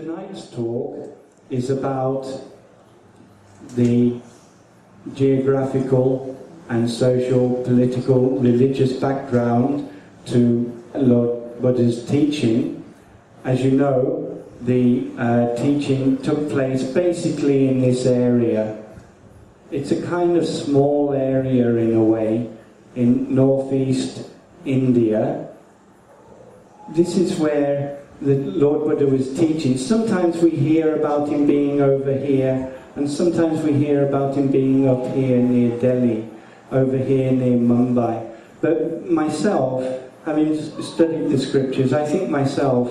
Tonight's talk is about the geographical and social, political, religious background to Lord Buddha's teaching. As you know, the teaching took place basically in this area. It's a kind of small area in a way, in northeast India. This is where the Lord Buddha was teaching. Sometimes we hear about him being over here, and sometimes we hear about him being up here near Delhi, over here near Mumbai. But myself, having studied the scriptures, I think myself,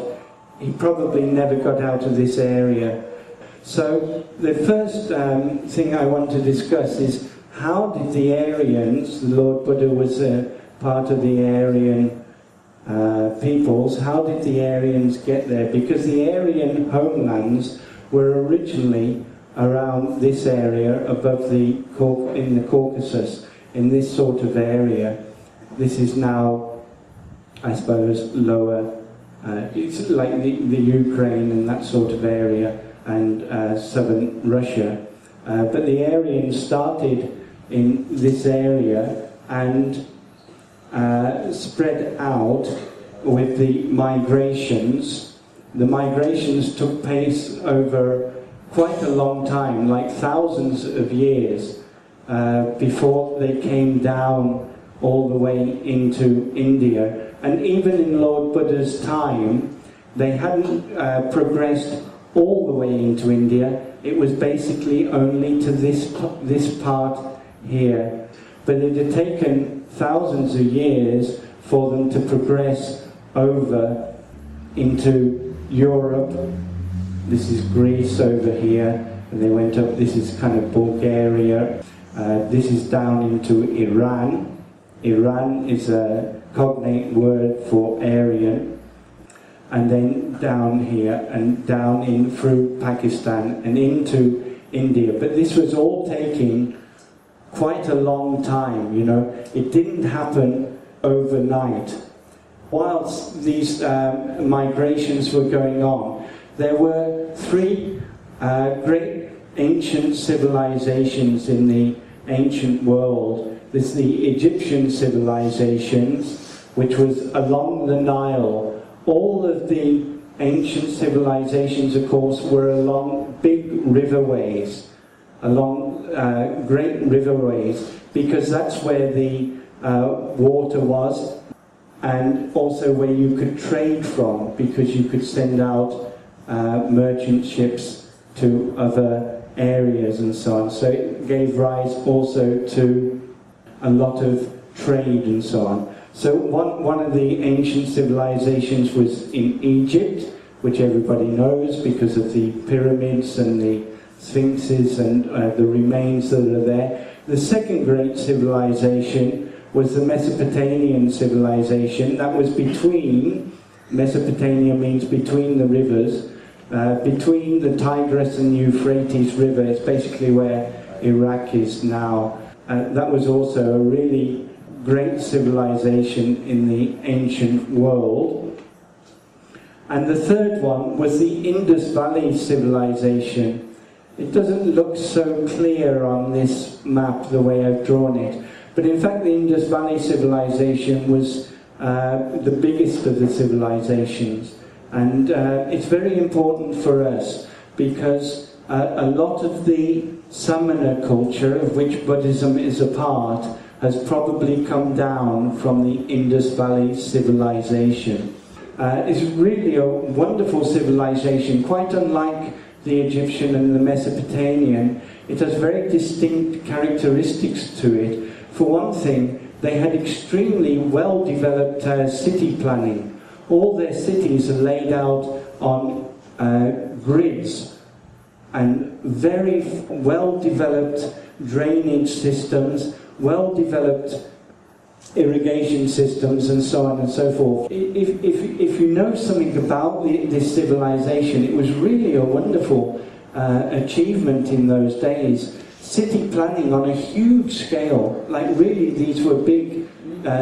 he probably never got out of this area. So the first thing I want to discuss is how did the Aryans, the Lord Buddha was part of the Aryan peoples, how did the Aryans get there? Because the Aryan homelands were originally around this area, above in the Caucasus, in this sort of area. This is now, I suppose, lower. It's like the Ukraine and that sort of area, and southern Russia. But the Aryans started in this area and spread out with the migrations. The migrations took place over quite a long time, like thousands of years, before they came down all the way into India. And even in Lord Buddha's time, they hadn't progressed all the way into India. It was basically only to this part here. But it had taken thousands of years for them to progress over into Europe. This is Greece over here, and they went up. This is kind of Bulgaria. This is down into Iran. Iran is a cognate word for Aryan. And then down here, and down in through Pakistan, and into India. But this was all taking quite a long time, you know. It didn't happen overnight. Whilst these migrations were going on, there were three great ancient civilizations in the ancient world. There's the Egyptian civilizations, which was along the Nile. All of the ancient civilizations, of course, were along big riverways, along great riverways, because that's where the water was, and also where you could trade from, because you could send out merchant ships to other areas and so on. So it gave rise also to a lot of trade and so on. So one of the ancient civilizations was in Egypt, which everybody knows because of the pyramids and the sphinxes and the remains that are there. The second great civilization was the Mesopotamian civilization. That was between, Mesopotamia means between the rivers, between the Tigris and Euphrates river. It's basically where Iraq is now. That was also a really great civilization in the ancient world. And the third one was the Indus Valley civilization. It doesn't look so clear on this map the way I've drawn it, but in fact the Indus Valley civilization was the biggest of the civilizations, and it's very important for us because a lot of the Samana culture, of which Buddhism is a part, has probably come down from the Indus Valley civilization. It's really a wonderful civilization, quite unlike the Egyptian and the Mesopotamian. It has very distinct characteristics to it. For one thing, they had extremely well-developed city planning. All their cities are laid out on grids, and very well-developed drainage systems, well-developed irrigation systems, and so on and so forth. If you know something about this civilization, it was really a wonderful achievement in those days. City planning on a huge scale, like really these were big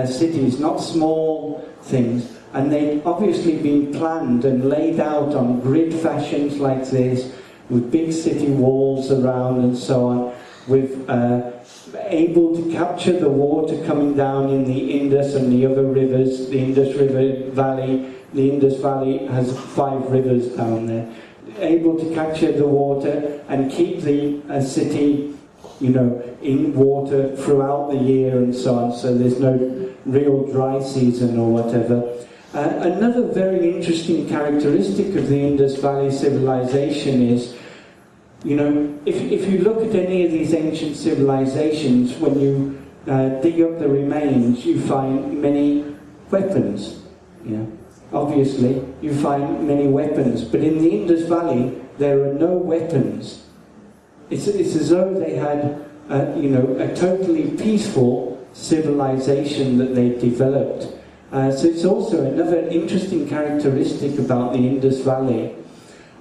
cities, not small things. and they'd obviously been planned and laid out on grid fashions like this, with big city walls around and so on, with able to capture the water coming down in the Indus and the other rivers, the Indus River Valley. The Indus Valley has 5 rivers down there. Able to capture the water and keep the city, you know, in water throughout the year and so on, so there's no real dry season or whatever. Another very interesting characteristic of the Indus Valley civilization is, you know, if you look at any of these ancient civilizations, when you dig up the remains, you find many weapons, you know. Obviously, you find many weapons, but in the Indus Valley, there are no weapons. It's as though they had, you know, a totally peaceful civilization that they developed. So it's also another interesting characteristic about the Indus Valley.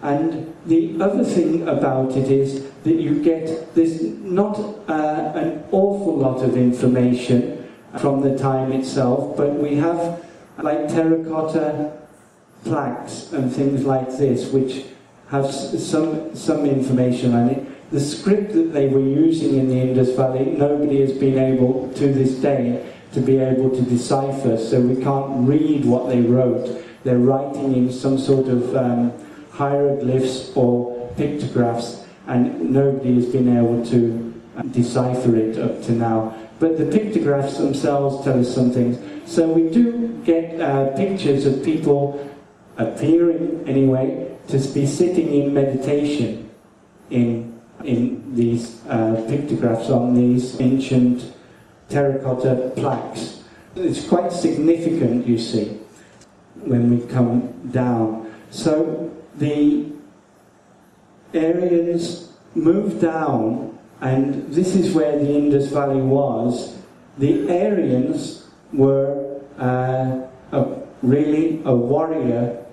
And the other thing about it is that you get this not an awful lot of information from the time itself, but we have like terracotta plaques and things like this, which have some information on it. The script that they were using in the Indus Valley, nobody has been able to this day to be able to decipher, so we can't read what they wrote. They're writing in some sort of hieroglyphs or pictographs, and nobody has been able to decipher it up to now. But the pictographs themselves tell us some things. So we do get pictures of people appearing, anyway, to be sitting in meditation in these pictographs on these ancient terracotta plaques. It's quite significant, you see, when we come down. So the Aryans moved down, and this is where the Indus Valley was. The Aryans were really a warrior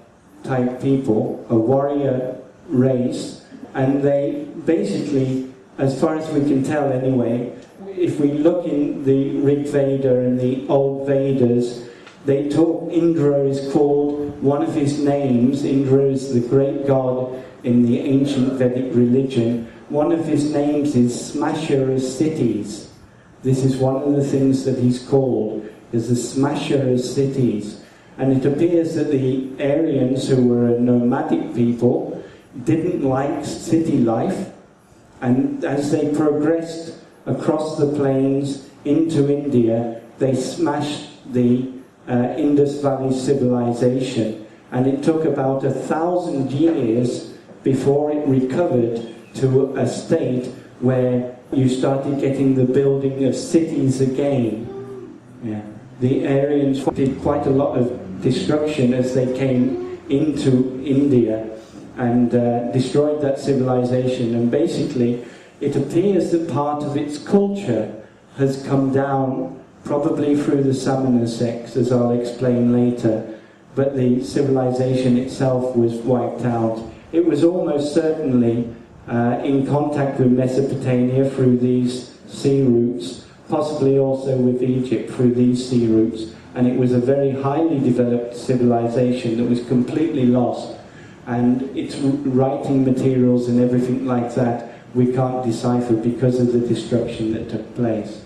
type people, a warrior race, and they basically, as far as we can tell anyway, if we look in the Rig Veda and the old Vedas, they talk, Indra is called, one of his names, Indra is the great god in the ancient Vedic religion, one of his names is Smasher of Cities. This is one of the things that he's called, is the Smasher of Cities. And it appears that the Aryans, who were a nomadic people, didn't like city life, and as they progressed across the plains into India, they smashed the Indus Valley civilization, and it took about 1,000 years before it recovered to a state where you started getting the building of cities again. Yeah. The Aryans did quite a lot of destruction as they came into India and destroyed that civilization, and basically it appears that part of its culture has come down, probably through the Samana sects, as I'll explain later, but the civilization itself was wiped out. It was almost certainly in contact with Mesopotamia through these sea routes, possibly also with Egypt through these sea routes, and it was a very highly developed civilization that was completely lost, and its writing materials and everything like that we can't decipher because of the destruction that took place.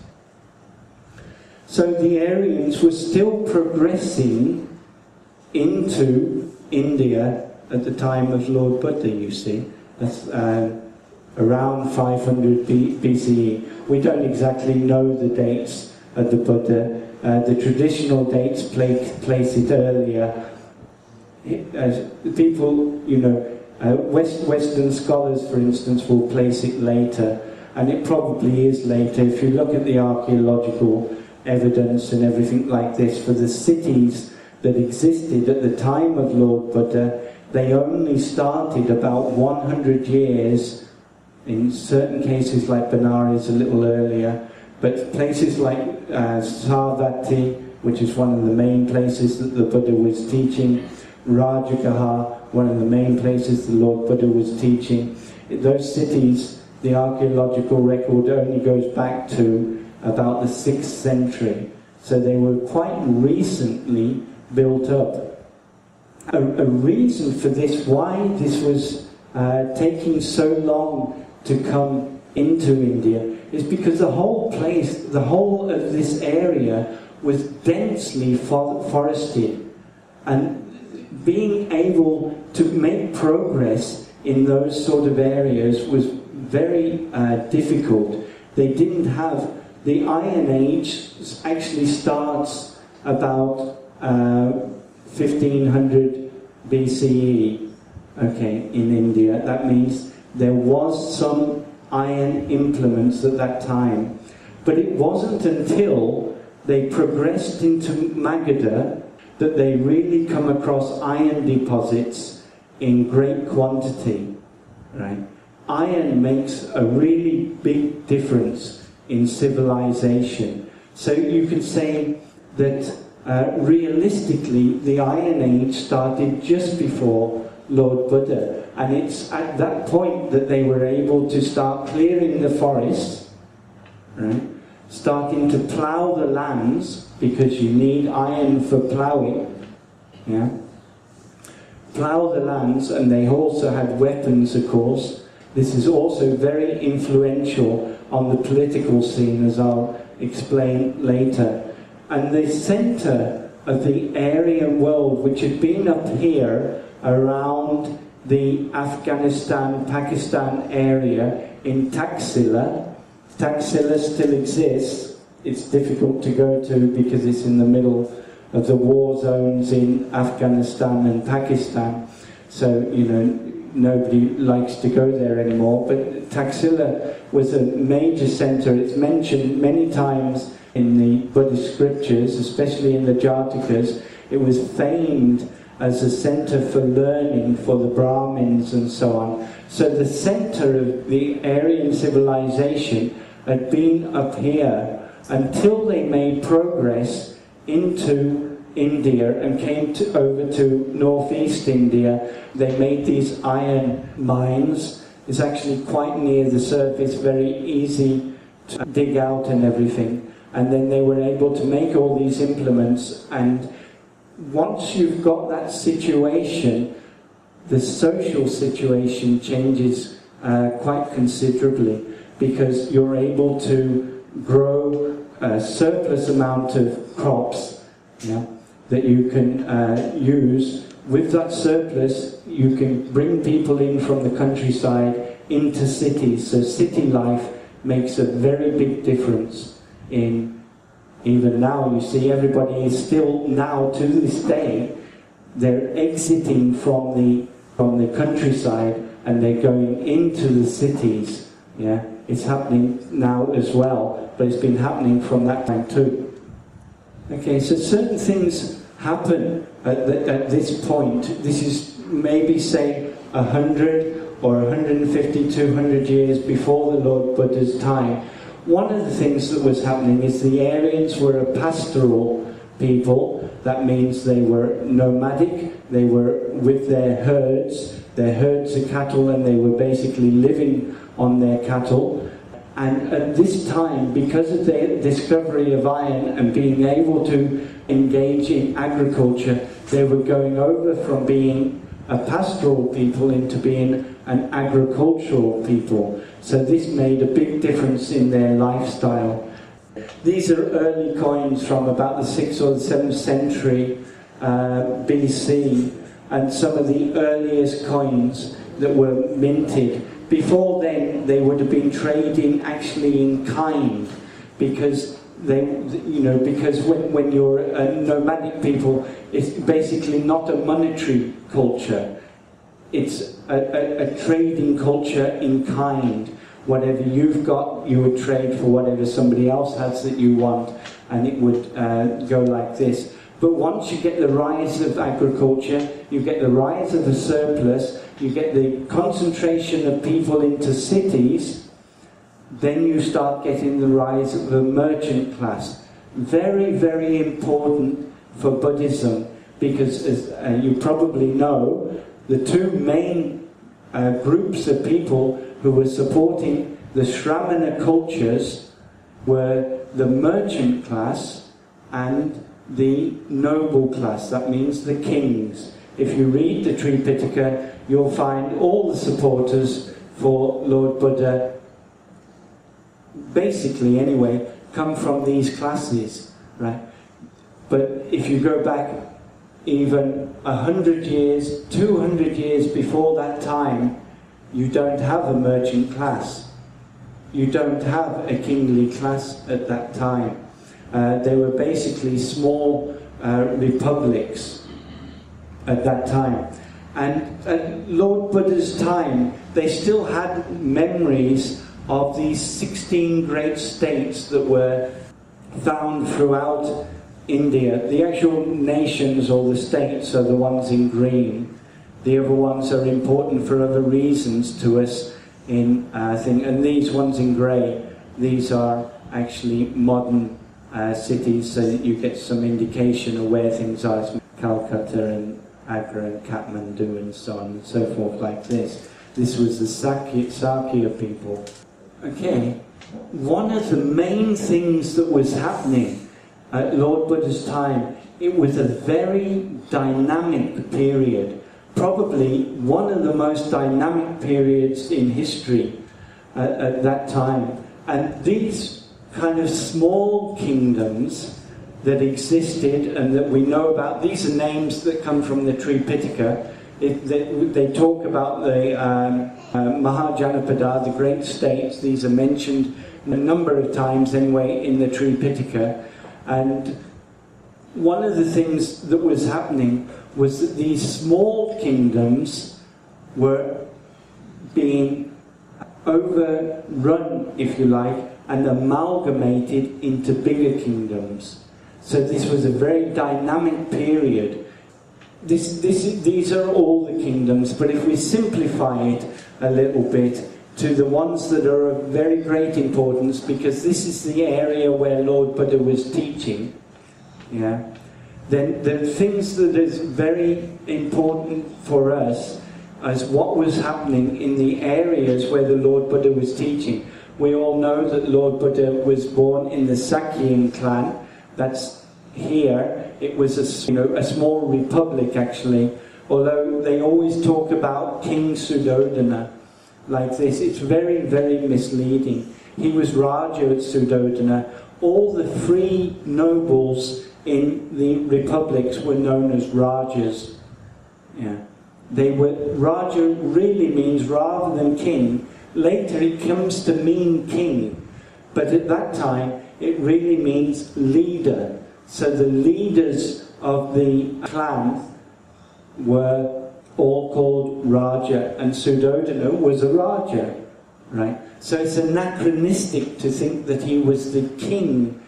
So the Aryans were still progressing into India at the time of Lord Buddha, you see. That's around 500 BCE. We don't exactly know the dates of the Buddha. The traditional dates place it earlier. People, you know, Western scholars, for instance, will place it later, and it probably is later. If you look at the archaeological evidence and everything like this for the cities that existed at the time of Lord Buddha, they only started about 100 years, in certain cases like Benares a little earlier, but places like Sarvati, which is one of the main places that the Buddha was teaching, Rajagaha, one of the main places the Lord Buddha was teaching. Those cities, the archaeological record only goes back to about the 6th century. So they were quite recently built up a reason for this, why this was taking so long to come into India, is because the whole place, the whole of this area was densely forested, and being able to make progress in those sort of areas was very difficult. They didn't have, the Iron Age actually starts about 1500 BCE, okay, in India. That means there was some iron implements at that time. But it wasn't until they progressed into Magadha that they really come across iron deposits in great quantity, right? Iron makes a really big difference in civilization. So you could say that realistically, the Iron Age started just before Lord Buddha. And it's at that point that they were able to start clearing the forests, right? Starting to plough the lands, because you need iron for ploughing, yeah? Plough the lands, and they also had weapons, of course. This is also very influential on the political scene, as I'll explain later. And the center of the Aryan world, which had been up here around the Afghanistan, Pakistan area in Taxila. Taxila still exists. It's difficult to go to because it's in the middle of the war zones in Afghanistan and Pakistan. So, you know, nobody likes to go there anymore. But Taxila was a major center. It's mentioned many times in the Buddhist scriptures, especially in the Jatakas. It was famed as a center for learning for the Brahmins and so on. So the center of the Aryan civilization had been up here until they made progress into India and came over to northeast India. They made these iron mines. It's actually quite near the surface, very easy to dig out and everything. And then they were able to make all these implements. And once you've got that situation, the social situation changes quite considerably, because you're able to grow a surplus amount of crops, you know, that you can use. With that surplus, you can bring people in from the countryside into cities. So city life makes a very big difference in, even now, you see, everybody is still now, to this day, they're exiting from the countryside and they're going into the cities. Yeah, it's happening now as well, but it's been happening from that time too. Okay, so certain things happen at this point. This is maybe, say, 100 or 150, 200 years before the Lord Buddha's time. One of the things that was happening is the Aryans were a pastoral people. That means they were nomadic. They were with their herds of cattle, and they were basically living on their cattle. And at this time, because of the discovery of iron and being able to engage in agriculture, they were going over from being a pastoral people into being an agricultural people. So this made a big difference in their lifestyle. These are early coins from about the 6th or the 7th century BC, and some of the earliest coins that were minted. Before then, they would have been trading actually in kind, because they, you know, because when you're a nomadic people, it's basically not a monetary culture. It's a trading culture in kind. Whatever you've got, you would trade for whatever somebody else has that you want, and it would go like this. But once you get the rise of agriculture, you get the rise of the surplus, you get the concentration of people into cities, then you start getting the rise of the merchant class. Very, very important for Buddhism, because as you probably know, the two main groups of people who were supporting the Shramana cultures were the merchant class and the noble class. That means the kings. If you read the Tripitaka, you'll find all the supporters for Lord Buddha, basically anyway, come from these classes, right? But if you go back even 100 years, 200 years before that time, you don't have a merchant class. You don't have a kingly class at that time. They were basically small republics at that time. And at Lord Buddha's time, they still had memories of these 16 great states that were found throughout India. The actual nations or the states are the ones in green. The other ones are important for other reasons to us in thing. And these ones in grey, these are actually modern cities, so that you get some indication of where things are. It's Calcutta and Agra and Kathmandu and so on and so forth like this. This was the Sakya people. Okay, one of the main things that was happening at Lord Buddha's time, it was a very dynamic period. Probably one of the most dynamic periods in history at that time. And these kind of small kingdoms that existed and that we know about, these are names that come from the Tripitaka. They talk about the Mahajanapada, the great states. These are mentioned a number of times anyway in the Tripitaka. And one of the things that was happening was that these small kingdoms were being overrun, if you like, and amalgamated into bigger kingdoms. So this was a very dynamic period. These are all the kingdoms, but if we simplify it a little bit to the ones that are of very great importance, because this is the area where Lord Buddha was teaching, yeah, then the things that is very important for us as what was happening in the areas where the Lord Buddha was teaching. We all know that Lord Buddha was born in the Sakyan clan. That's here. It was a small republic, actually. Although they always talk about King Suddhodana like this. It's very, very misleading. He was Raja at Suddhodana. All the free nobles in the republics were known as Rajas. Yeah. They were, Raja really means rather than king. Later it comes to mean king, but at that time it really means leader. So the leaders of the clan were all called Raja, and Suddhodana was a Raja, right? So it's anachronistic to think that he was the king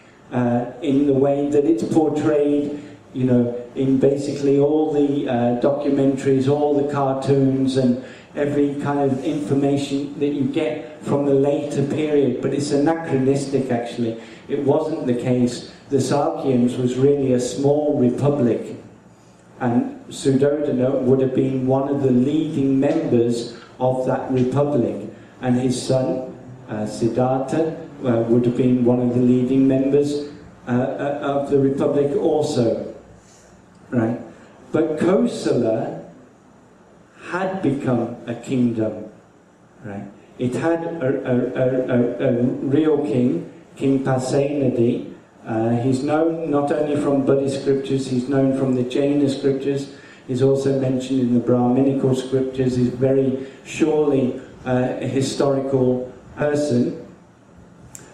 in the way that it's portrayed, you know, in basically all the documentaries, all the cartoons and every kind of information that you get from the later period. But it's anachronistic, actually. It wasn't the case. The Sakyans was really a small republic, and Suddhodana would have been one of the leading members of that republic, and his son Siddhartha would have been one of the leading members of the republic also, right? But Kosala had become a kingdom, right? It had a real king, King Pasenadi. He's known not only from Buddhist scriptures, he's known from the Jaina scriptures, he's also mentioned in the Brahminical scriptures. He's very surely a historical person.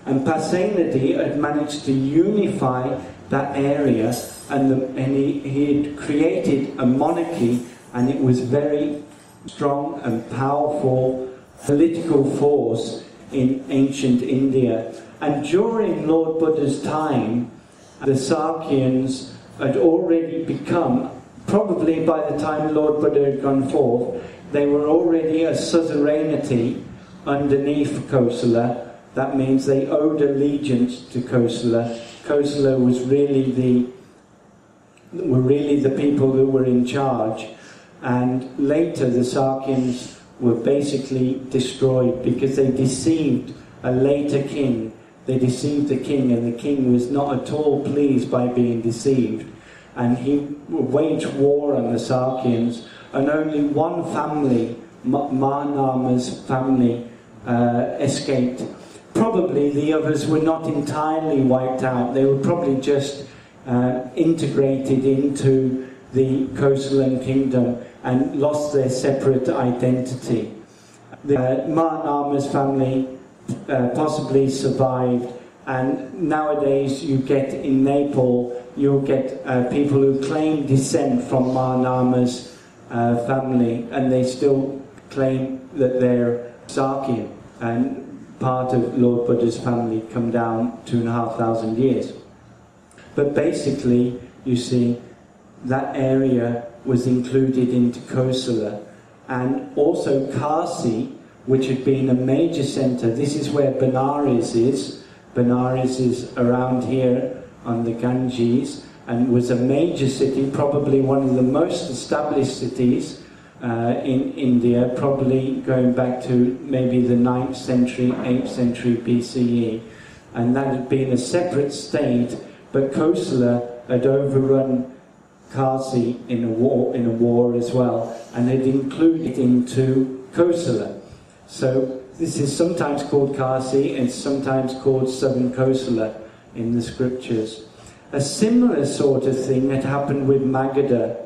And Pasenadi had managed to unify that area, and he had created a monarchy, and it was very strong and powerful political force in ancient India. And during Lord Buddha's time, the Sakyans had already become, probably by the time Lord Buddha had gone forth, they were already a suzerainty underneath Kosala. That means they owed allegiance to Kosala. Kosala was really the people who were in charge. And later the Sakyans were basically destroyed because they deceived a later king. They deceived the king, and the king was not at all pleased by being deceived. and he waged war on the Sakyans, and only one family, Manama's family, escaped. Probably the others were not entirely wiped out. They were probably just integrated into the Kosalan kingdom and lost their separate identity. The Manama's family possibly survived, and nowadays you get in Nepal, you'll get people who claim descent from Manama's family, and they still claim that they're Sakya and part of Lord Buddha's family, come down 2,500 years. But basically, you see, that area was included into Kosala, and also Kasi, which had been a major centre. This is where Benares is. Benares is around here on the Ganges, and was a major city, probably one of the most established cities in India, probably going back to maybe the 9th century, 8th century BCE. And that had been a separate state, but Kosala had overrun Kasi in a war as well, and had included into Kosala. So this is sometimes called Kasi and sometimes called Southern Kosala in the scriptures. A similar sort of thing had happened with Magadha.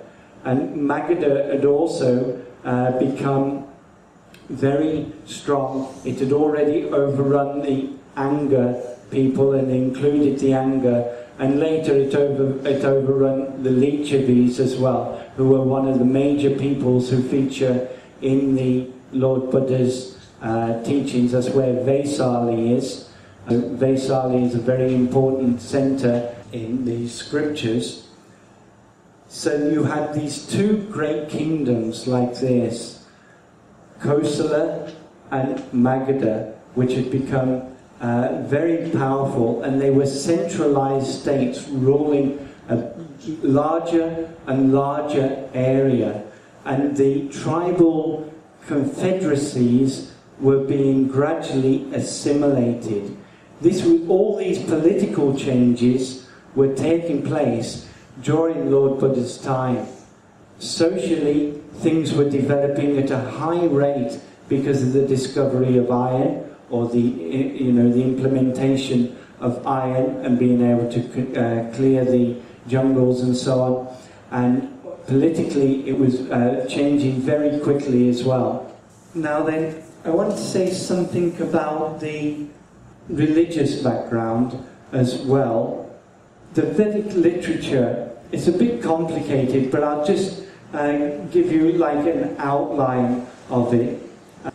And Magadha had also become very strong. It had already overrun the Anga people and included the Anga, and later it overrun the Lichavis as well, who were one of the major peoples who feature in the Lord Buddha's teachings. That's where Vaisali is. Vaisali is a very important centre in the scriptures. So you had these two great kingdoms like this, Kosala and Magadha, which had become very powerful, and they were centralized states ruling a larger and larger area. And the tribal confederacies were being gradually assimilated. All these political changes were taking place during Lord Buddha's time. Socially, things were developing at a high rate because of the discovery of iron, or the implementation of iron and being able to clear the jungles and so on. And politically, it was changing very quickly as well. Now then, I want to say something about the religious background as well. The Vedic literature is a bit complicated, but I'll just give you like an outline of it.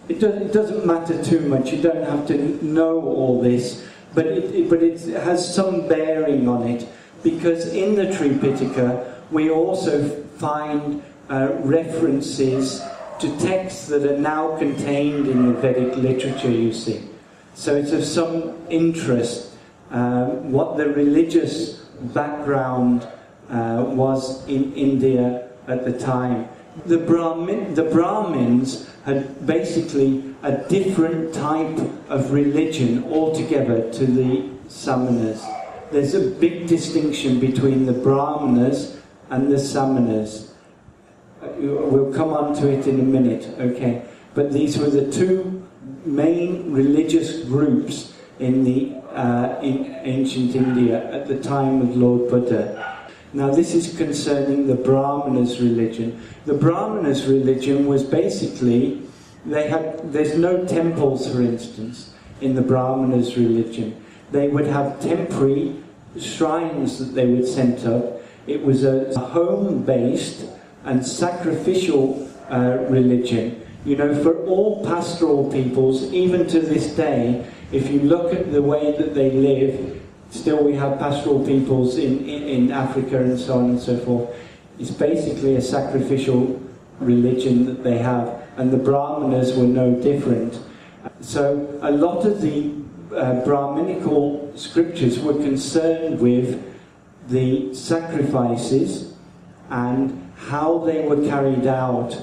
It doesn't matter too much, you don't have to know all this, but it has some bearing on it, because in the Tripitaka we also find references to texts that are now contained in the Vedic literature, you see. So it's of some interest what the religious background was in India at the time. The Brahmins had basically a different type of religion altogether to the Samanas. There's a big distinction between the Brahmanas and the Samanas. We'll come on to it in a minute, okay? But these were the two main religious groups in ancient India at the time of Lord Buddha. Now this is concerning the Brahmanas' religion. The Brahmanas' religion was basically, there's no temples, for instance, in the Brahmanas' religion. They would have temporary shrines that they would set up. It was a home-based and sacrificial religion. You know, for all pastoral peoples, even to this day, if you look at the way that they live, still we have pastoral peoples in Africa and so on and so forth. It's basically a sacrificial religion that they have, and the Brahmanas were no different. So a lot of the Brahminical scriptures were concerned with the sacrifices and how they were carried out.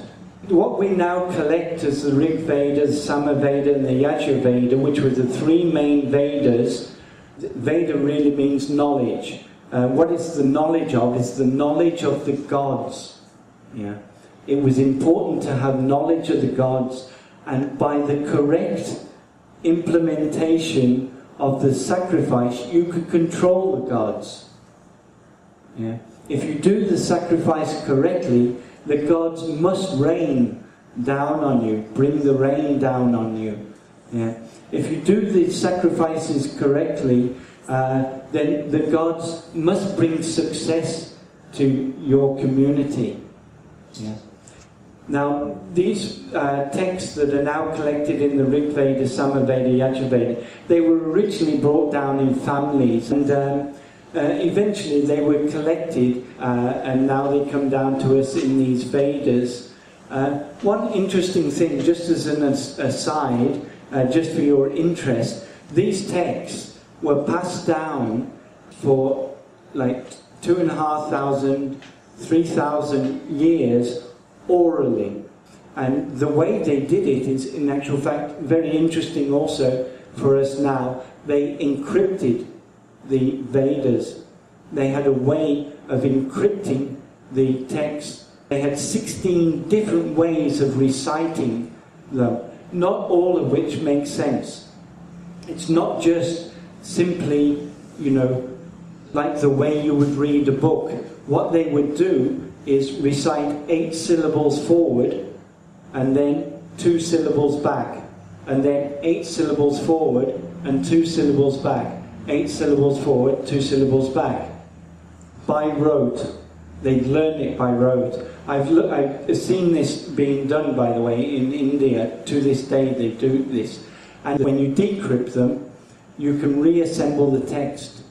What we now collect as the Rig Veda, the Samaveda and the Yajurveda, which were the three main Vedas. Veda really means knowledge, What it's the knowledge of is the knowledge of the gods. Yeah. It was important to have knowledge of the gods, and by the correct implementation of the sacrifice, you could control the gods. Yeah. If you do the sacrifice correctly, the gods must rain down on you, bring the rain down on you. Yeah. If you do the sacrifices correctly, then the gods must bring success to your community. Yeah. Now, these texts that are now collected in the Rig Veda, Samaveda, Yajurveda, they were originally brought down in families, and eventually they were collected, and now they come down to us in these Vedas. One interesting thing, just as an aside, just for your interest, these texts were passed down for like 2,500 to 3,000 years orally. And the way they did it is, in actual fact, very interesting also for us now. They encrypted the Vedas. They had a way of encrypting the text. They had 16 different ways of reciting them, not all of which make sense. It's not just simply, you know, like the way you would read a book. What they would do is recite 8 syllables forward, and then 2 syllables back, and then 8 syllables forward and 2 syllables back, 8 syllables forward, 2 syllables back, by rote. They'd learn it by rote. I've seen this being done, by the way, in India. To this day they do this. And when you decrypt them, you can reassemble the text.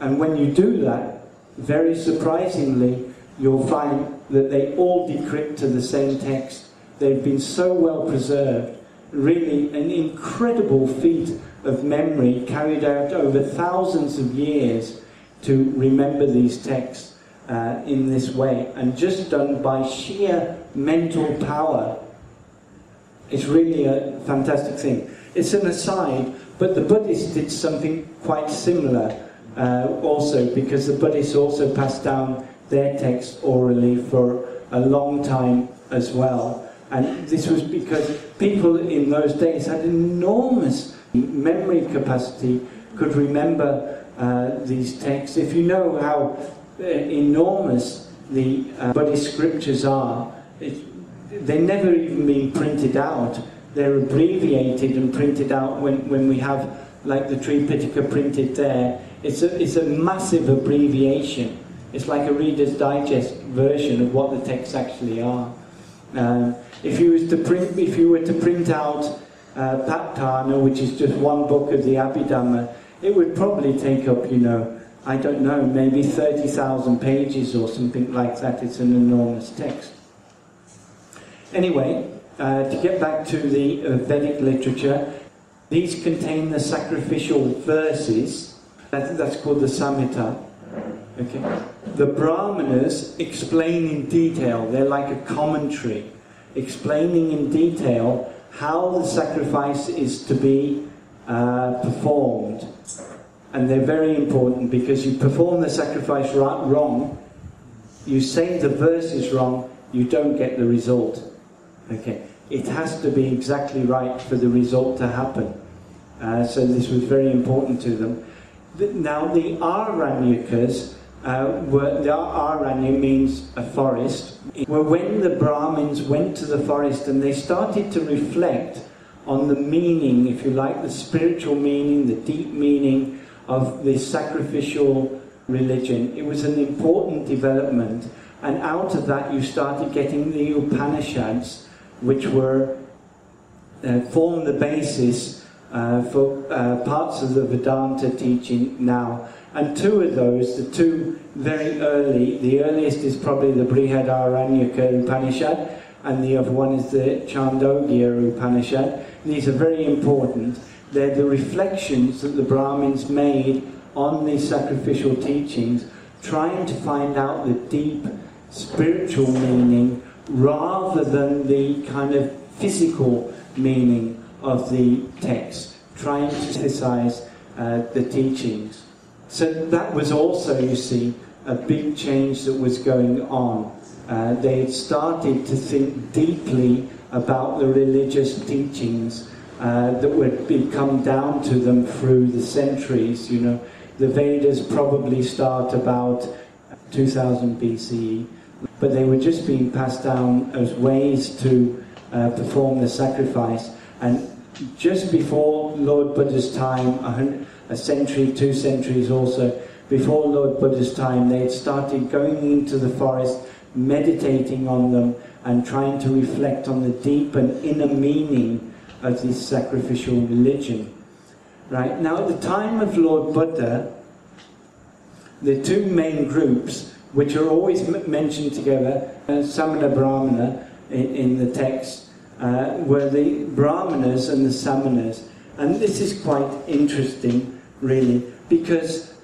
And when you do that, very surprisingly, you'll find that they all decrypt to the same text. They've been so well preserved. Really an incredible feat of memory carried out over thousands of years to remember these texts in this way, and just done by sheer mental power. It's really a fantastic thing. It's an aside, but the Buddhists did something quite similar also, because the Buddhists also passed down their texts orally for a long time as well. And this was because people in those days had enormous memory capacity, could remember these texts. If you know how enormous the Buddhist scriptures are, they've never even been printed out. They're abbreviated and printed out when we have, like, the Tripitaka printed there. It's a massive abbreviation. It's like a Reader's Digest version of what the texts actually are. If you were to print out Pattana, which is just one book of the Abhidhamma, it would probably take up, you know, I don't know, maybe 30,000 pages or something like that. It's an enormous text. Anyway, to get back to the Vedic literature, these contain the sacrificial verses. I think that's called the Samhita. Okay. The Brahmanas explain in detail. They're like a commentary, explaining in detail how the sacrifice is to be performed. And they're very important, because you perform the sacrifice wrong, you say the verse is wrong, you don't get the result. Okay. It has to be exactly right for the result to happen. So this was very important to them. Now the Aranyakas, the Aranya means a forest, were when the Brahmins went to the forest and they started to reflect on the meaning, if you like, the spiritual meaning, the deep meaning of the sacrificial religion. It was an important development, and out of that you started getting the Upanishads, which were formed the basis for parts of the Vedanta teaching now. And two of those, the two very early, the earliest is probably the Brihadaranyaka Upanishad, and the other one is the Chandogya Upanishad. These are very important. They're the reflections that the Brahmins made on these sacrificial teachings, trying to find out the deep spiritual meaning rather than the kind of physical meaning of the text, trying to synthesize the teachings. So that was also, you see, a big change that was going on. They had started to think deeply about the religious teachings that would come down to them through the centuries. You know, the Vedas probably start about 2000 BCE, but they were just being passed down as ways to perform the sacrifice. And just before Lord Buddha's time, a century, 2 centuries also, before Lord Buddha's time, they had started going into the forest, meditating on them and trying to reflect on the deep and inner meaning of this sacrificial religion. Right? Now, at the time of Lord Buddha, the two main groups, which are always mentioned together, Samana Brahmana in the text, were the Brahmanas and the Samanas. And this is quite interesting, really, because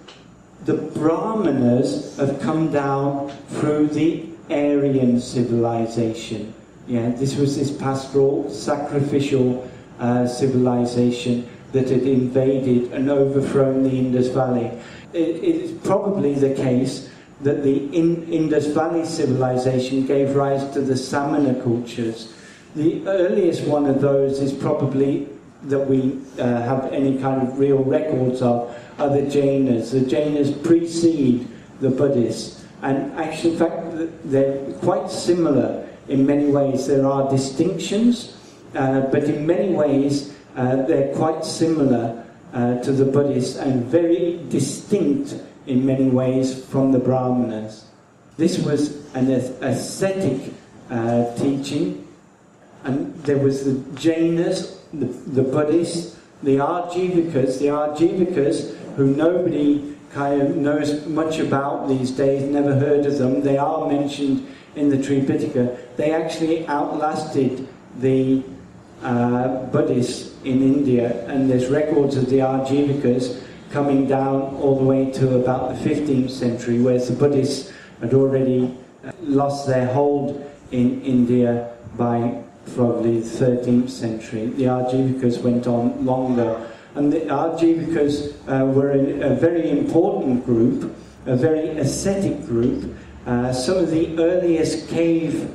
the Brahmanas have come down through the Aryan civilization. Yeah, this was this pastoral, sacrificial civilization that had invaded and overthrown the Indus Valley. It is probably the case that the Indus Valley civilization gave rise to the Samana cultures. The earliest one of those is probably that we have any kind of real records of are the Jainas. The Jainas precede the Buddhists, and actually, in fact, they're quite similar in many ways. There are distinctions, but in many ways, they're quite similar to the Buddhists and very distinct in many ways from the Brahmanas. This was an ascetic teaching, and there was the Jainas, the Buddhists, the Ajivikas. The Ajivikas, who nobody kind of knows much about these days, never heard of them. They are mentioned in the Tripitaka. They actually outlasted the Buddhists in India, and there's records of the Ajivikas coming down all the way to about the 15th century, whereas the Buddhists had already lost their hold in India by probably the 13th century. The Ajivikas went on longer. And the Ajivikas were a very important group, a very ascetic group. Some of the earliest cave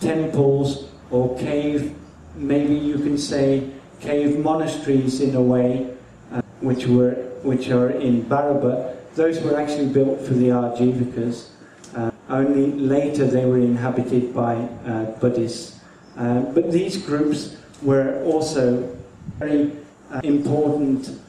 temples or cave, maybe you can say, cave monasteries in a way, which are in Baraba, those were actually built for the Ajivikas. Only later they were inhabited by Buddhists. But these groups were also very important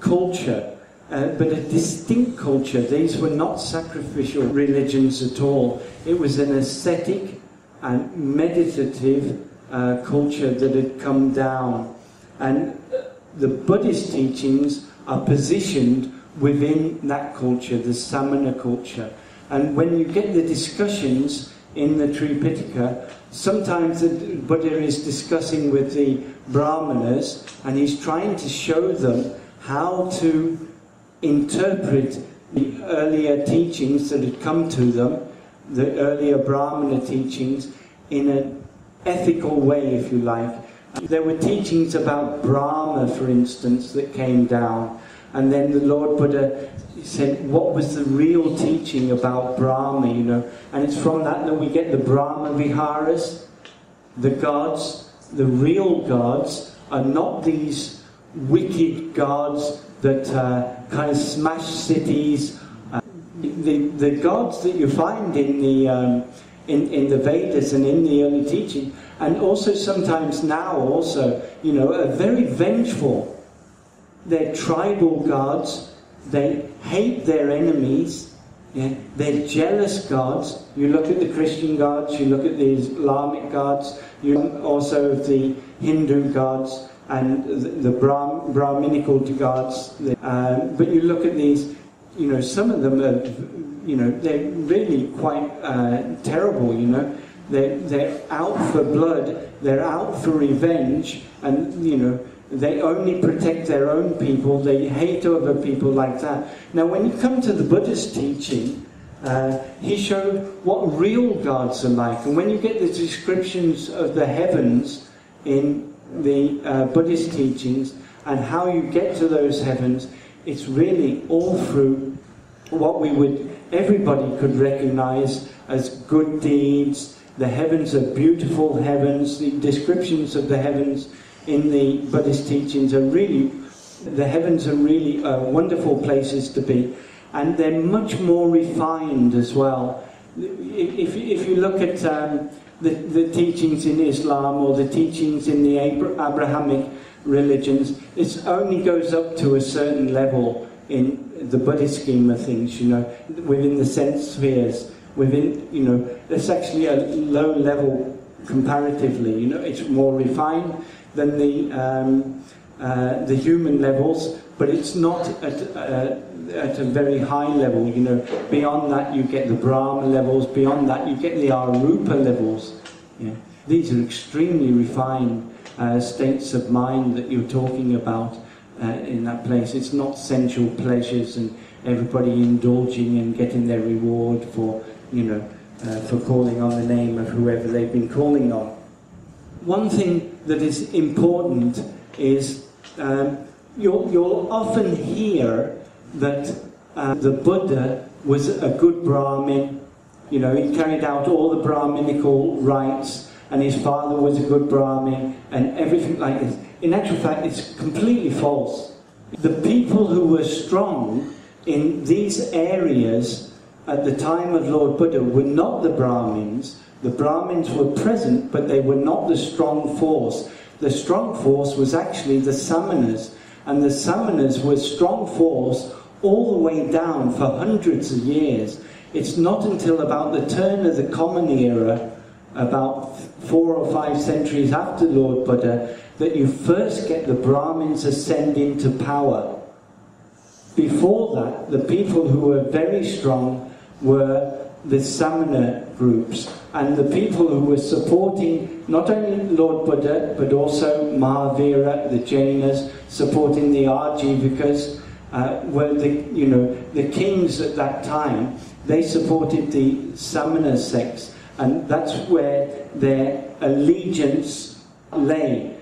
culture, but a distinct culture. These were not sacrificial religions at all. It was an ascetic and meditative culture that had come down. And the Buddhist teachings are positioned within that culture, the Samana culture. And when you get the discussions in the Tripitaka, sometimes the Buddha is discussing with the Brahmanas and he's trying to show them how to interpret the earlier teachings that had come to them, the earlier Brahmana teachings, in an ethical way, if you like. There were teachings about Brahma, for instance, that came down, and then the Lord Buddha said, what was the real teaching about Brahma, you know? And it's from that that we get the Brahma Viharas, the gods. The real gods are not these wicked gods that kind of smash cities. The gods that you find in the Vedas and in the early teaching, and also sometimes now also, you know, are very vengeful. They're tribal gods. They hate their enemies. Yeah? They're jealous gods. You look at the Christian gods, you look at the Islamic gods, you also the Hindu gods and the Brahminical gods. But you look at these, you know, some of them are, you know, they're really quite terrible, you know. They're out for blood, they're out for revenge, and, you know, they only protect their own people, they hate other people like that. Now when you come to the Buddha's teaching, he showed what real gods are like. And when you get the descriptions of the heavens in the Buddhist teachings and how you get to those heavens, It's really all through what we would, everybody could recognize as good deeds. The heavens are beautiful heavens. The descriptions of the heavens in the Buddhist teachings are really, the heavens are really wonderful places to be. And they're much more refined as well. If you look at the teachings in Islam or the teachings in the Abrahamic religions, it only goes up to a certain level in the Buddhist scheme of things, you know, within the sense spheres, within, you know, it's actually a low level comparatively, you know, it's more refined than the human levels, but it's not at a very high level, you know. Beyond that you get the Brahma levels, beyond that you get the Arupa levels. Yeah. These are extremely refined states of mind that you're talking about in that place. It's not sensual pleasures and everybody indulging and getting their reward for, you know, for calling on the name of whoever they've been calling on. One thing that is important is you'll often hear that the Buddha was a good Brahmin. You know, he carried out all the Brahminical rites, and his father was a good Brahmin, and everything like this. In actual fact, it's completely false. The people who were strong in these areas at the time of Lord Buddha were not the Brahmins. The Brahmins were present, but they were not the strong force. The strong force was actually the Samanas, and the Samanas were strong force all the way down for hundreds of years. It's not until about the turn of the Common Era, about 4 or 5 centuries after Lord Buddha, that you first get the Brahmins ascending to power. Before that, the people who were very strong were the Samana groups, and the people who were supporting not only Lord Buddha, but also Mahavira, the Jainas, supporting the Ajivikas, were the, you know, the kings at that time. They supported the Samana sects, and that's where their allegiance lay.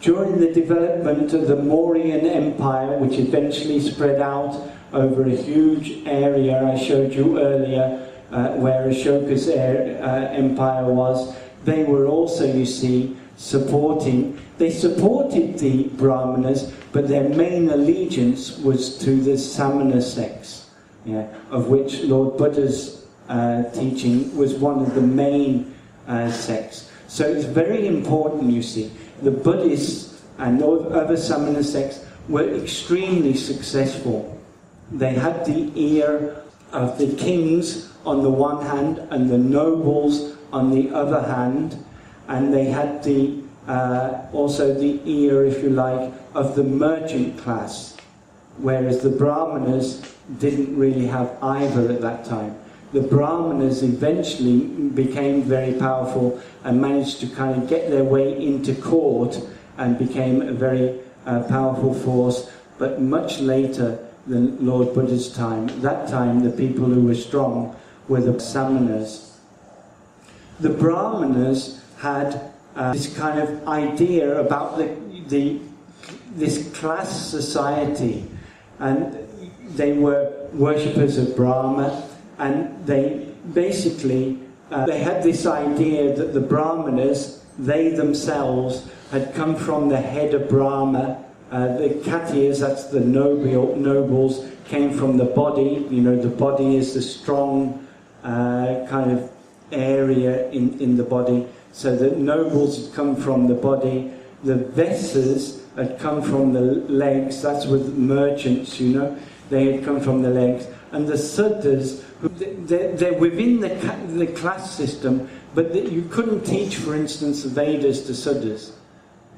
During the development of the Mauryan Empire, which eventually spread out over a huge area, I showed you earlier, where Ashoka's empire was, they were also, you see, supporting. They supported the Brahmanas, but their main allegiance was to the Samana sects, yeah, of which Lord Buddha's teaching was one of the main sects. So it's very important, you see. The Buddhists and other Samana sects were extremely successful. They had the ear of the kings on the one hand and the nobles on the other hand, and they had the also the ear, if you like, of the merchant class, whereas the Brahmanas didn't really have either at that time. The Brahmanas eventually became very powerful and managed to kind of get their way into court and became a very powerful force, but much later than Lord Buddha's time. At that time, the people who were strong were the Samanas. The Brahmanas had this kind of idea about this class society, and they were worshippers of Brahma. And they basically, they had this idea that the Brahmanas, they themselves, had come from the head of Brahma. The Katiyas, that's the nobles, came from the body. You know, the body is the strong kind of area in the body. So the nobles had come from the body. The Vesas had come from the legs. That's with merchants, you know. They had come from the legs. And the Suddhas, they're within the class system, but you couldn't teach, for instance, the Vedas to Suddhas.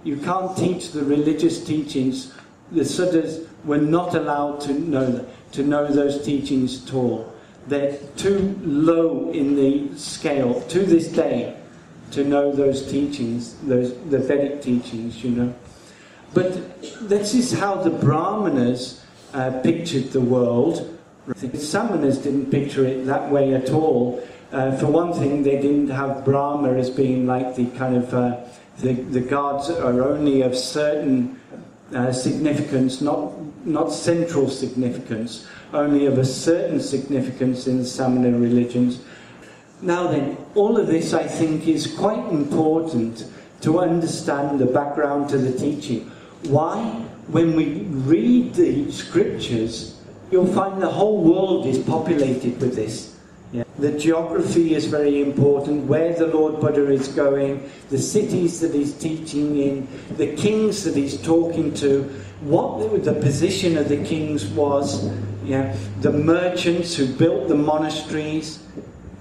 You can't teach the religious teachings. The Suddhas were not allowed to know those teachings at all. They're too low in the scale, to this day, to know those teachings, the Vedic teachings, you know. But this is how the Brahmanas pictured the world. The Samanas didn't picture it that way at all. For one thing, they didn't have Brahma as being like the kind of the gods that are only of certain significance, not central significance, only of a certain significance in the Samana religions. Now then, all of this I think is quite important to understand the background to the teaching. Why? When we read the scriptures, you'll find the whole world is populated with this. Yeah. The geography is very important, where the Lord Buddha is going, the cities that he's teaching in, the kings that he's talking to, what the position of the kings was, yeah, the merchants who built the monasteries.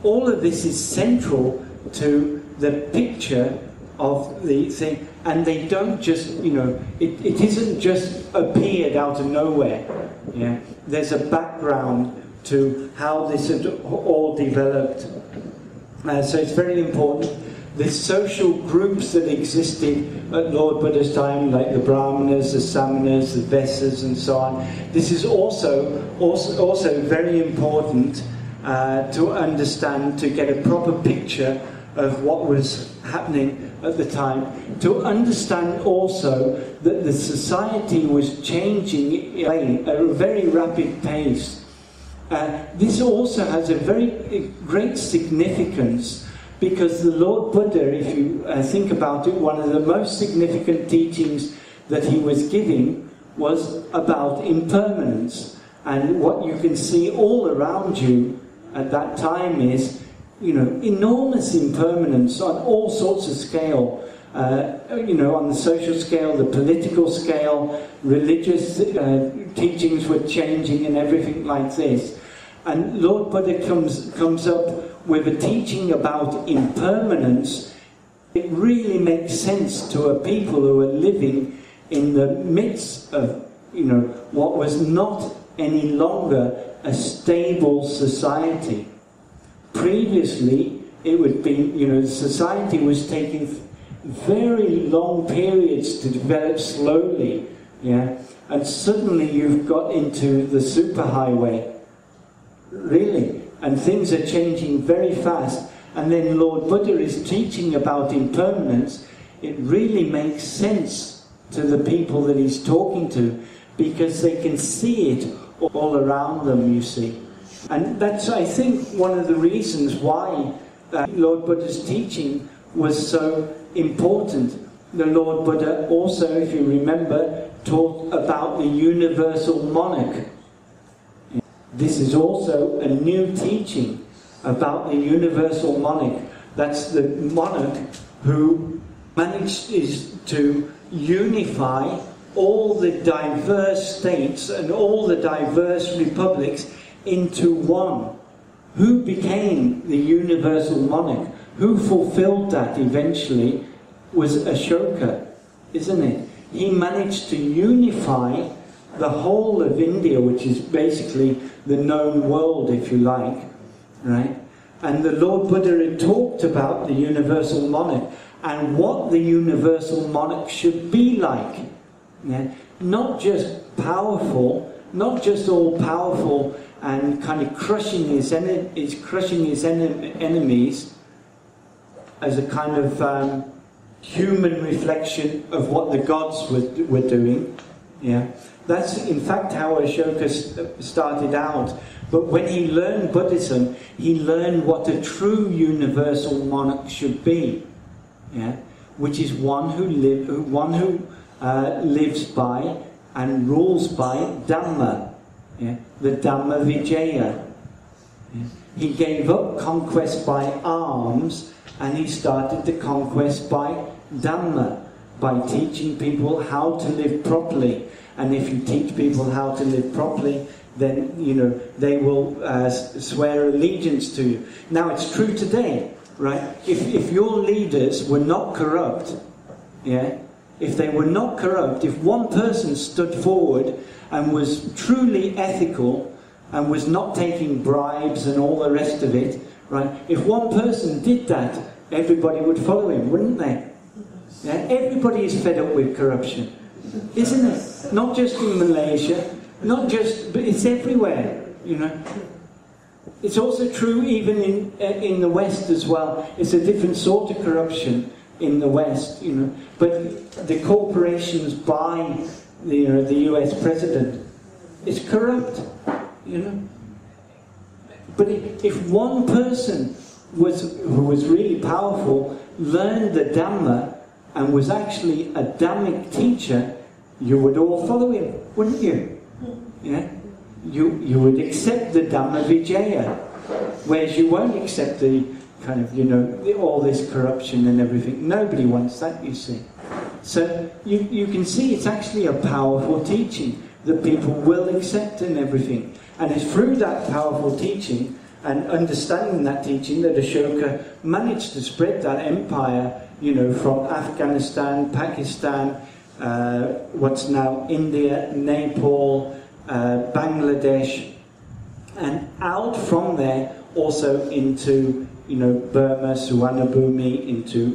All of this is central to the picture of the thing, and they don't just, you know, it isn't just appeared out of nowhere. Yeah, there's a background to how this had all developed. So it's very important. The social groups that existed at Lord Buddha's time, like the Brahmanas, the Samanas, the Vesas, and so on, this is also very important to understand, to get a proper picture of what was happening at the time, to understand also that the society was changing at a very rapid pace. This also has a very great significance, because the Lord Buddha, if you think about it, one of the most significant teachings that he was giving was about impermanence. And what you can see all around you at that time is, you know, enormous impermanence on all sorts of scale. You know, on the social scale, the political scale, religious teachings were changing and everything like this. And Lord Buddha comes up with a teaching about impermanence. It really makes sense to a people who are living in the midst of, you know, what was not any longer a stable society. Previously, it would be, you know, society was taking very long periods to develop slowly, yeah, and suddenly you've got into the superhighway, really, and things are changing very fast. And then Lord Buddha is teaching about impermanence. It really makes sense to the people that he's talking to, because they can see it all around them, you see. And that's, I think, one of the reasons why Lord Buddha's teaching was so important. The Lord Buddha also, if you remember, taught about the universal monarch. This is also a new teaching about the universal monarch. That's the monarch who manages to unify all the diverse states and all the diverse republics into one. Who became the universal monarch? Who fulfilled that eventually was Ashoka, isn't it? He managed to unify the whole of India, which is basically the known world, if you like, right? And the Lord Buddha had talked about the universal monarch and what the universal monarch should be like. Yeah? Not just powerful, not just all-powerful and kind of crushing his enemies, as a kind of human reflection of what the gods were doing. Yeah, that's in fact how Ashoka started out. But when he learned Buddhism, he learned what a true universal monarch should be. Yeah, which is one who lives by and rules by Dhamma. Yeah? The Dhamma Vijaya. Yeah? He gave up conquest by arms, and he started the conquest by Dhamma, by teaching people how to live properly. And if you teach people how to live properly, then, you know, they will swear allegiance to you. Now, it's true today, right? If your leaders were not corrupt, yeah, if they were not corrupt, if one person stood forward and was truly ethical and was not taking bribes and all the rest of it, right? If one person did that, everybody would follow him, wouldn't they? Yeah? Everybody is fed up with corruption, isn't it? Not just in Malaysia, but it's everywhere, you know. It's also true even in the West as well. It's a different sort of corruption in the West, you know. But the corporations buy the U.S. president is corrupt, you know. But if one person who was really powerful learned the Dhamma and was actually a Dhammic teacher, you would all follow him, wouldn't you? Yeah? You would accept the Dhamma Vijaya, whereas you won't accept the kind of, you know, all this corruption and everything. Nobody wants that, you see. So you can see it's actually a powerful teaching that people will accept and everything. And it's through that powerful teaching and understanding that teaching that Ashoka managed to spread that empire, you know, from Afghanistan, Pakistan, what's now India, Nepal, Bangladesh, and out from there also into, you know, Burma, Suvarnabhumi, into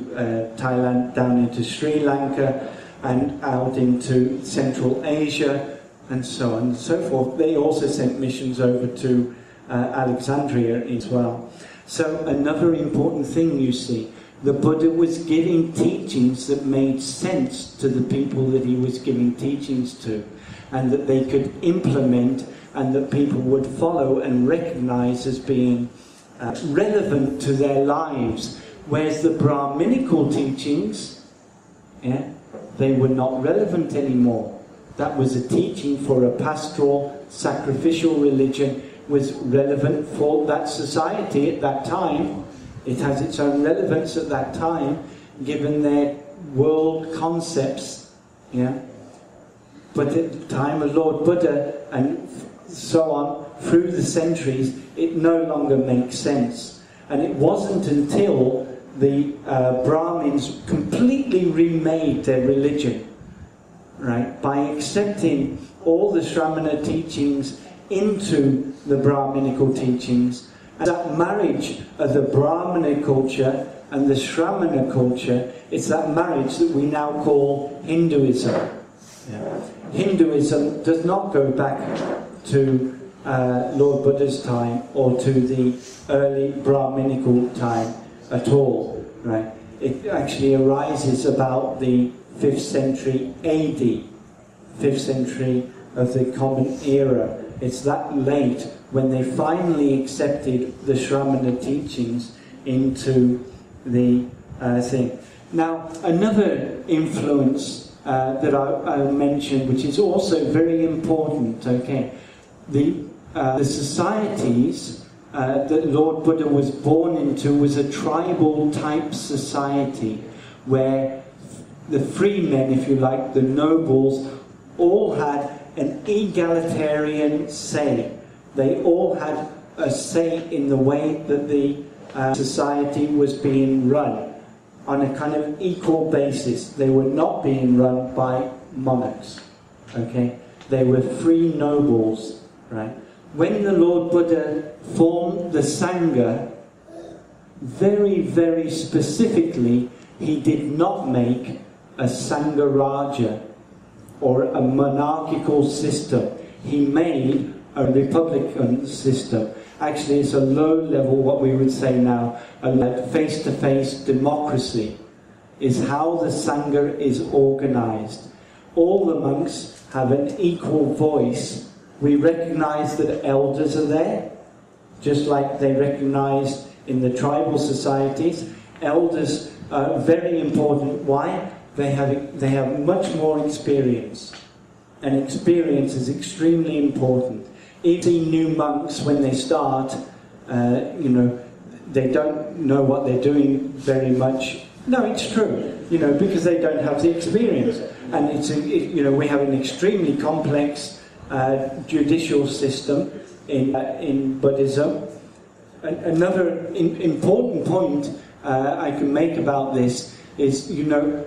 Thailand, down into Sri Lanka, and out into Central Asia, and so on and so forth. They also sent missions over to Alexandria as well. So another important thing you see, the Buddha was giving teachings that made sense to the people that he was giving teachings to, and that they could implement and that people would follow and recognize as being relevant to their lives. Whereas the Brahminical teachings, yeah, they were not relevant anymore. That was a teaching for a pastoral, sacrificial religion, was relevant for that society at that time. It has its own relevance at that time, given their world concepts. Yeah? But at the time of Lord Buddha and so on, through the centuries, it no longer makes sense. And it wasn't until the Brahmins completely remade their religion, right, by accepting all the Shramana teachings into the Brahminical teachings. And that marriage of the Brahmana culture and the Shramana culture, it's that marriage that we now call Hinduism. Yeah. Hinduism does not go back to Lord Buddha's time or to the early Brahminical time at all, right? It actually arises about the 5th century AD, 5th century of the Common Era. It's that late when they finally accepted the Shramana teachings into the thing. Now, another influence that I mentioned, which is also very important, okay, the societies that Lord Buddha was born into was a tribal type society where the free men, if you like, the nobles, all had an egalitarian say. They all had a say in the way that the society was being run on a kind of equal basis. They were not being run by monarchs. Okay, they were free nobles. Right. When the Lord Buddha formed the Sangha, very, very specifically, he did not make a Sangha Raja or a monarchical system. He made a republican system. Actually, it's a low-level, what we would say now, a face-to-face democracy is how the Sangha is organized. All the monks have an equal voice. We recognize that elders are there, just like they recognized in the tribal societies. Elders are very important. Why? They have much more experience, and experience is extremely important. Even new monks, when they start, you know, they don't know what they're doing very much. No, it's true, you know, because they don't have the experience. And you know, we have an extremely complex judicial system in Buddhism. Another important point I can make about this is, you know,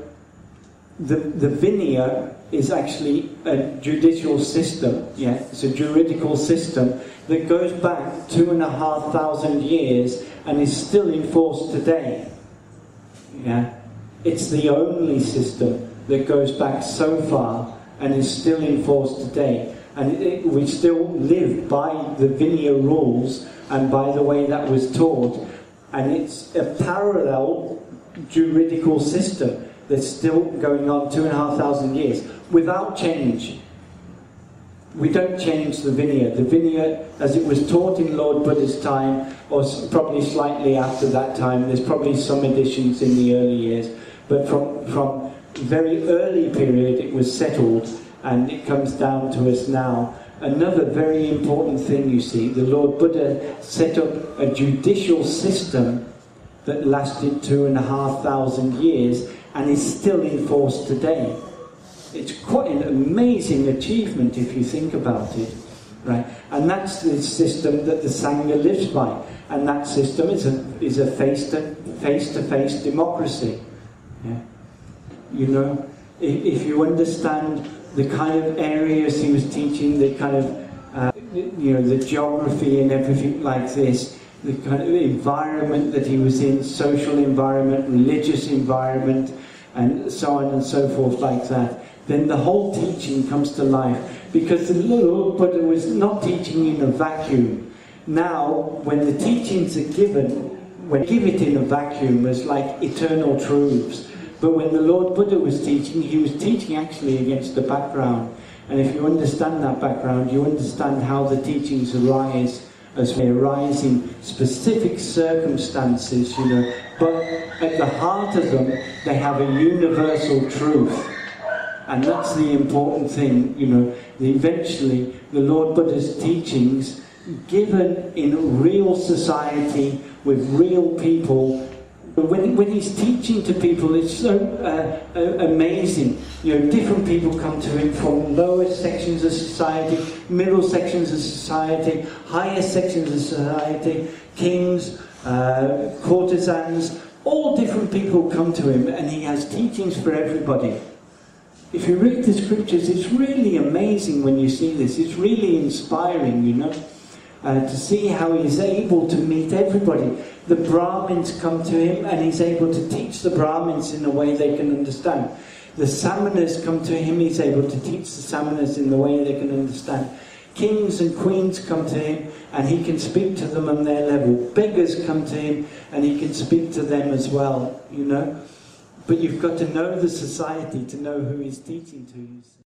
the Vinaya is actually a judicial system, yeah? It's a juridical system that goes back 2,500 years and is still in force today. Yeah? It's the only system that goes back so far and is still in force today. And we still live by the Vinaya rules and by the way that was taught. And it's a parallel juridical system. that's still going on 2,500 years without change. We don't change the Vinaya. The Vinaya, as it was taught in Lord Buddha's time, or probably slightly after that time, there's probably some additions in the early years, but from very early period it was settled, and it comes down to us now. Another very important thing you see, the Lord Buddha set up a judicial system that lasted 2,500 years and is still in force today. It's quite an amazing achievement if you think about it, right? And that's the system that the Sangha lives by, and that system is a face-to-face democracy. Yeah. You know, if you understand the kind of areas he was teaching, the kind of you know, the geography and everything like this, the kind of environment that he was in, social environment, religious environment, and so on and so forth like that, then the whole teaching comes to life, because the Lord Buddha was not teaching in a vacuum. Now, when the teachings are given, when give it in a vacuum as like eternal truths, but when the Lord Buddha was teaching, he was teaching actually against the background. And if you understand that background, you understand how the teachings arise, as they arise in specific circumstances, you know, but at the heart of them, they have a universal truth. And that's the important thing, you know, eventually the Lord Buddha's teachings, given in real society, with real people, when he's teaching to people, it's so amazing. You know, different people come to him from lower sections of society, middle sections of society, higher sections of society, kings, courtesans, all different people come to him, and he has teachings for everybody. If you read the scriptures, it's really amazing when you see this. It's really inspiring, you know, to see how he's able to meet everybody. The Brahmins come to him and he's able to teach the Brahmins in a way they can understand. The Samanas come to him, he's able to teach the Samanas in the way they can understand. Kings and queens come to him and he can speak to them on their level. Beggars come to him and he can speak to them as well, you know. But you've got to know the society to know who he's teaching to.